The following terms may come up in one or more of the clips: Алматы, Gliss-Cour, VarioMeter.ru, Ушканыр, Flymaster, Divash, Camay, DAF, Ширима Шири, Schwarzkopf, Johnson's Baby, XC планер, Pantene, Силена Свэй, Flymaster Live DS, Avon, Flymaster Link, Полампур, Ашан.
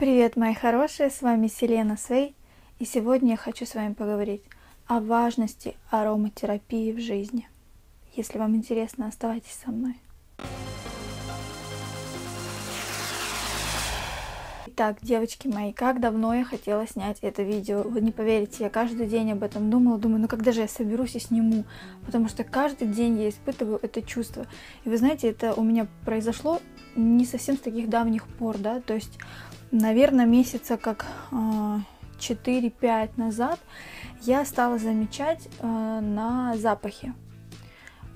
Привет, мои хорошие, с вами Силена Свэй, и сегодня я хочу с вами поговорить о важности ароматерапии в жизни. Если вам интересно, оставайтесь со мной. Итак, девочки мои, как давно я хотела снять это видео. Вы не поверите, я каждый день об этом думала, думаю, ну когда же я соберусь и сниму, потому что каждый день я испытываю это чувство. И вы знаете, это у меня произошло не совсем с таких давних пор, да, то есть, наверное, месяца как 4-5 назад я стала замечать на запахе.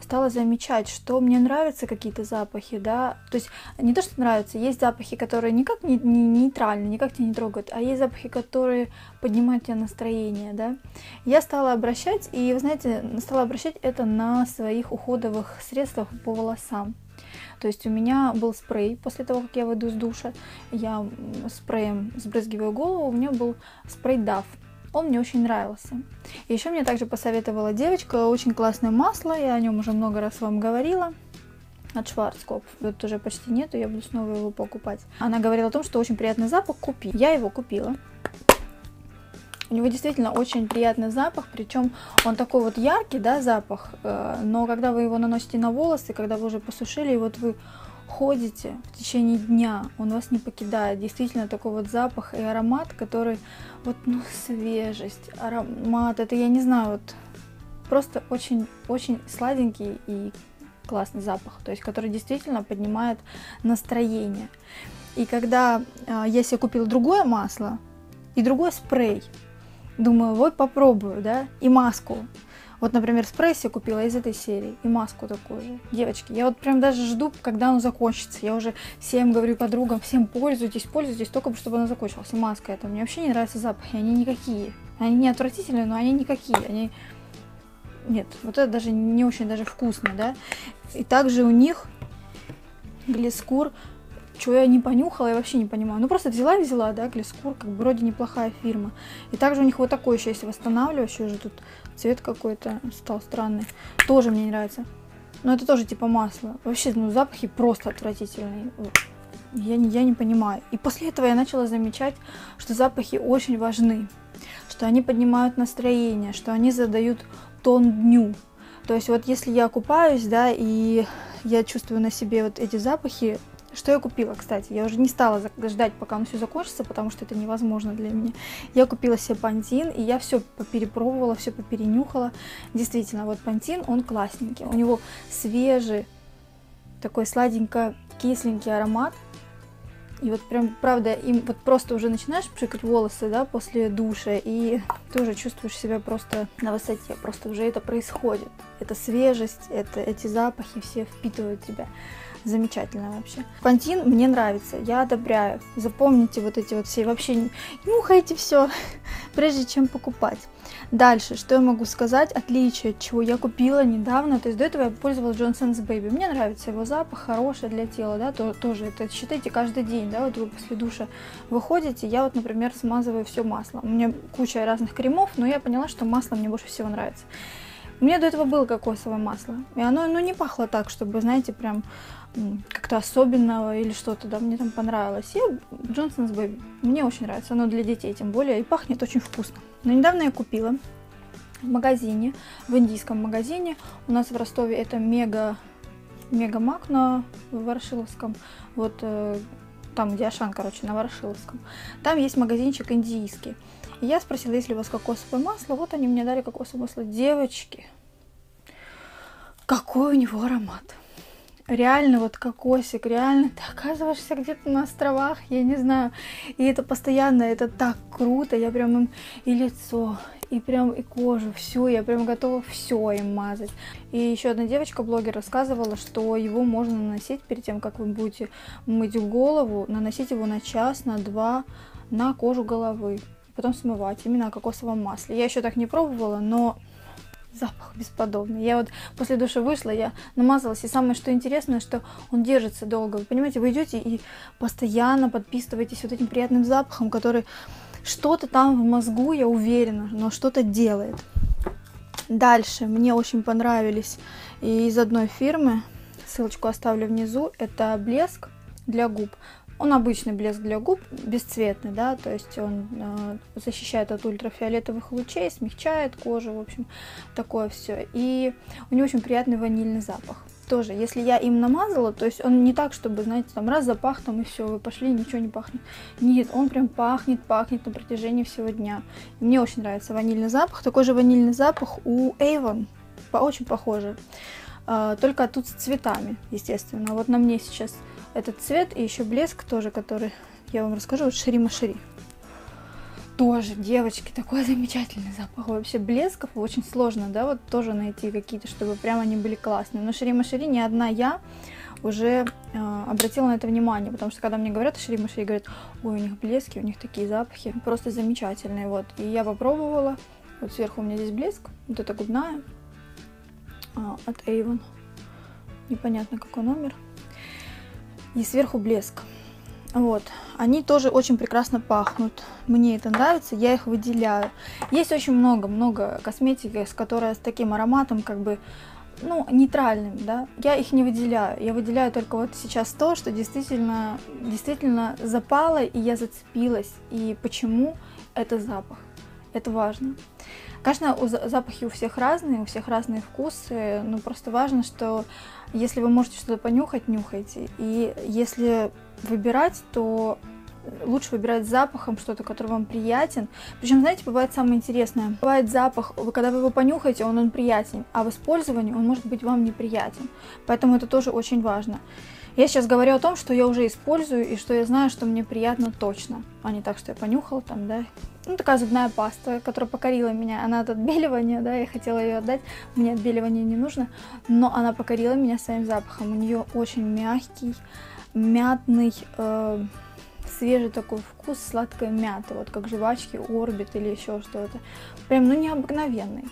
Стала замечать, что мне нравятся какие-то запахи, да, то есть не то, что нравятся, есть запахи, которые никак не нейтральны, никак тебя не трогают, а есть запахи, которые поднимают тебе настроение, да. Я стала обращать, и вы знаете, стала обращать это на своих уходовых средствах по волосам. То есть у меня был спрей, после того, как я выйду с душа, я спреем сбрызгиваю голову, у меня был спрей DAF. Он мне очень нравился. И еще мне также посоветовала девочка очень классное масло, я о нем уже много раз вам говорила, от Schwarzkopf. Тут уже почти нету, я буду снова его покупать. Она говорила о том, что очень приятный запах, купи. Я его купила. У него действительно очень приятный запах, причем он такой вот яркий, да, запах, но когда вы его наносите на волосы, когда вы уже посушили, и вот вы ходите в течение дня, он вас не покидает. Действительно такой вот запах и аромат, который вот, ну, свежесть, аромат, это я не знаю, вот просто очень-очень сладенький и классный запах, то есть который действительно поднимает настроение. И когда я себе купила другое масло и другой спрей, думаю, вот попробую, да, и маску. Вот, например, спрей я купила из этой серии, и маску такую же. Девочки, я вот прям даже жду, когда оно закончится. Я уже всем говорю, подругам, всем пользуйтесь, только чтобы оно закончилось. И маска эта. Мне вообще не нравятся запахи, они никакие. Они не отвратительные, но они никакие. Они... Нет, вот это даже не очень даже вкусно, да. И также у них Gliss-Cour, чего я не понюхала, я вообще не понимаю. Ну, просто взяла и взяла, да, Gliss-Cour, как бы вроде неплохая фирма. И также у них вот такой еще есть восстанавливающий, уже тут цвет какой-то стал странный. Тоже мне не нравится. Но это тоже типа масло. Вообще, ну, запахи просто отвратительные. Я не понимаю. И после этого я начала замечать, что запахи очень важны. Что они поднимают настроение, что они задают тон дню. То есть вот если я купаюсь, да, и я чувствую на себе вот эти запахи. Что я купила, кстати, я уже не стала ждать, пока оно все закончится, потому что это невозможно для меня. Я купила себе Pantene, и я все поперепробовала, все поперенюхала. Действительно, вот Pantene, он классненький. У него свежий, такой сладенько-кисленький аромат. И вот прям, правда, им вот просто уже начинаешь пшикать волосы, да, после душа, и ты уже чувствуешь себя просто на высоте, просто уже это происходит. Это свежесть, это эти запахи все впитывают тебя. Замечательно вообще. Pantene мне нравится, я одобряю. Запомните вот эти вот все, вообще не нюхайте все, прежде чем покупать. Дальше, что я могу сказать, отличие, чего я купила недавно, то есть до этого я пользовалась Johnson's Baby. Мне нравится его запах, хороший для тела, да, тоже это считайте каждый день, да, вот вы после душа выходите, я вот, например, смазываю все масло. У меня куча разных кремов, но я поняла, что масло мне больше всего нравится. У меня до этого было кокосовое масло, и оно, ну, не пахло так, чтобы, знаете, прям как-то особенного или что-то, да, мне там понравилось. И Johnson's Baby, мне очень нравится, оно для детей тем более, и пахнет очень вкусно. Но недавно я купила в магазине, в индийском магазине, у нас в Ростове это мега-маг на Ворошиловском, вот там, где Ашан, короче, на Ворошиловском, там есть магазинчик индийский. И я спросила, есть ли у вас кокосовое масло, вот они мне дали кокосовое масло. Девочки, какой у него аромат! Реально вот кокосик, реально ты оказываешься где-то на островах, я не знаю. И это постоянно, это так круто, я прям им и лицо, и прям и кожу, всю, я прям готова все им мазать. И еще одна девочка-блогер рассказывала, что его можно наносить перед тем, как вы будете мыть голову, наносить его на час, на два, на кожу головы, потом смывать, именно о кокосовом масле. Я еще так не пробовала, но... Запах бесподобный. Я вот после души вышла, я намазалась, и самое что интересное, что он держится долго. Вы понимаете, вы идете и постоянно подписываетесь вот этим приятным запахом, который что-то там в мозгу, я уверена, но что-то делает. Дальше мне очень понравились из одной фирмы, ссылочку оставлю внизу, это блеск для губ. Он обычный блеск для губ, бесцветный, да, то есть он защищает от ультрафиолетовых лучей, смягчает кожу, в общем, такое все. И у него очень приятный ванильный запах. Тоже, если я им намазала, то есть он не так, чтобы, знаете, там раз запах, там и все, вы пошли, ничего не пахнет. Нет, он прям пахнет на протяжении всего дня. И мне очень нравится ванильный запах. Такой же ванильный запах у Avon, очень похоже. Только тут с цветами, естественно. Вот на мне сейчас этот цвет и еще блеск тоже, который я вам расскажу, вот Ширима Шири. Тоже, девочки, такой замечательный запах. Вообще блесков очень сложно, да, вот тоже найти какие-то, чтобы прямо они были классные. Но Ширима Шири не одна я уже обратила на это внимание, потому что когда мне говорят о Ширима Шири, говорят, ой, у них блески, у них такие запахи, просто замечательные, вот. И я попробовала, вот сверху у меня здесь блеск, вот это губная от Avon, непонятно какой номер, и сверху блеск. Вот, они тоже очень прекрасно пахнут, мне это нравится, я их выделяю. Есть очень много косметики, которая с таким ароматом, как бы, ну, нейтральным, да, я их не выделяю, я выделяю только вот сейчас то, что действительно запало, и я зацепилась, и почему это запах, это важно. Конечно, запахи у всех разные, вкусы, но просто важно, что если вы можете что-то понюхать, нюхайте. И если выбирать, то лучше выбирать запахом что-то, который вам приятен. Причем, знаете, бывает самое интересное. Бывает запах, когда вы его понюхаете, он приятен, а в использовании он может быть вам неприятен. Поэтому это тоже очень важно. Я сейчас говорю о том, что я уже использую и что я знаю, что мне приятно точно, а не так, что я понюхала там, да. Ну, такая зубная паста, которая покорила меня, она от отбеливания, да, я хотела ее отдать, мне отбеливание не нужно, но она покорила меня своим запахом. У нее очень мягкий, мятный, свежий такой вкус сладкой мяты, вот как жвачки, орбит или еще что-то. Прям, ну, необыкновенной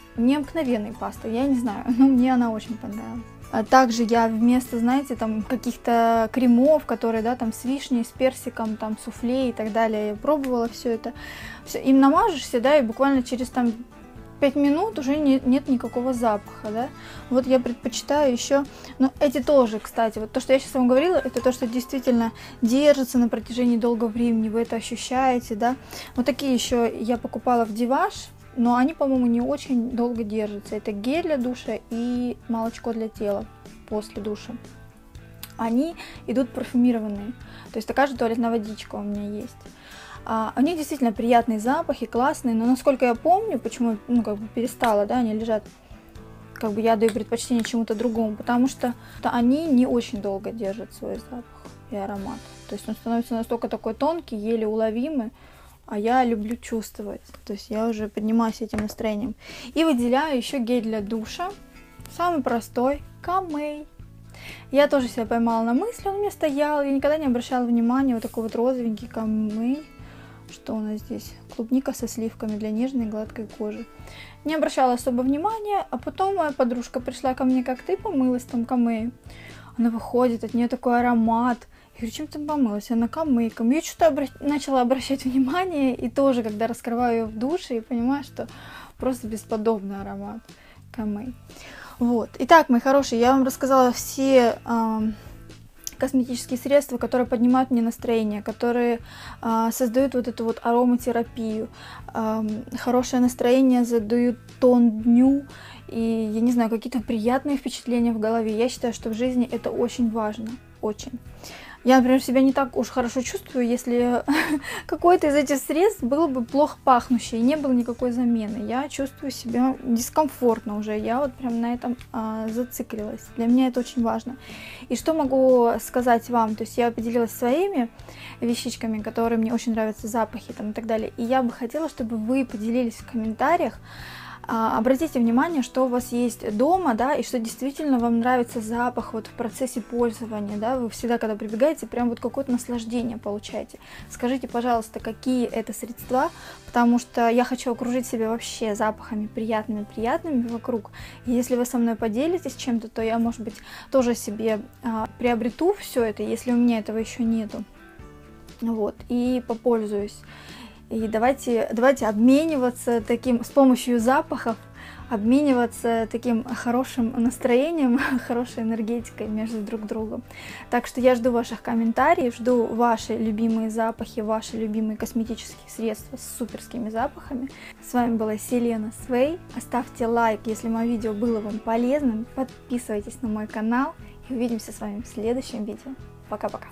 пасты, я не знаю, но мне она очень понравилась. Также я вместо, знаете, там каких-то кремов, которые, да, там с вишней, с персиком, там суфле и так далее, я пробовала все это. Все, им намажешься, да, и буквально через там 5 минут уже нет никакого запаха, да. Вот я предпочитаю еще, ну, эти тоже, кстати, вот то, что я сейчас вам говорила, это то, что действительно держится на протяжении долгого времени, вы это ощущаете, да. Вот такие еще я покупала в Divash. Но они, по-моему, не очень долго держатся. Это гель для душа и молочко для тела после душа. Они идут парфюмированные. То есть такая же туалетная водичка у меня есть. У них действительно приятные запахи, классные. Но насколько я помню, почему, ну, как бы перестала, да, они лежат, как бы я даю предпочтение чему-то другому. Потому что они не очень долго держат свой запах и аромат. То есть он становится настолько такой тонкий, еле уловимый. А я люблю чувствовать, то есть я уже поднимаюсь этим настроением. И выделяю еще гель для душа, самый простой, Camay. Я тоже себя поймала на мысли, он у меня стоял, я никогда не обращала внимания, вот такой вот розовенький Camay. Что у нас здесь? Клубника со сливками для нежной гладкой кожи. Не обращала особо внимания, а потом моя подружка пришла ко мне, как ты помылась там Camay. Она выходит, от нее такой аромат. Я говорю, чем ты помылась? Она Камейком. Я что-то начала обращать внимание, и тоже, когда раскрываю ее в душе, и понимаю, что просто бесподобный аромат Камей. Вот. Итак, мои хорошие, я вам рассказала все косметические средства, которые поднимают мне настроение, которые создают вот эту вот ароматерапию. Хорошее настроение задают тон дню. И, я не знаю, какие-то приятные впечатления в голове. Я считаю, что в жизни это очень важно. Очень. Я, например, себя не так уж хорошо чувствую, если какое-то из этих средств было бы плохо пахнущее, и не было никакой замены. Я чувствую себя дискомфортно уже, я вот прям на этом зациклилась. Для меня это очень важно. И что могу сказать вам? То есть я поделилась своими вещичками, которые мне очень нравятся, запахи там и так далее. И я бы хотела, чтобы вы поделились в комментариях. Обратите внимание, что у вас есть дома, да, и что действительно вам нравится запах вот в процессе пользования, да, вы всегда, когда прибегаете, прям вот какое-то наслаждение получаете. Скажите, пожалуйста, какие это средства, потому что я хочу окружить себя вообще запахами приятными вокруг. И если вы со мной поделитесь чем-то, то я, может быть, тоже себе приобрету все это, если у меня этого еще нету, вот, и попользуюсь. И давайте обмениваться таким с помощью запахов обмениваться таким хорошим настроением, хорошей энергетикой между друг другом. Так что я жду ваших комментариев, жду ваши любимые запахи, ваши любимые косметические средства с суперскими запахами. С вами была Силена Свэй. Оставьте лайк, если мое видео было вам полезным. Подписывайтесь на мой канал. И увидимся с вами в следующем видео. Пока-пока.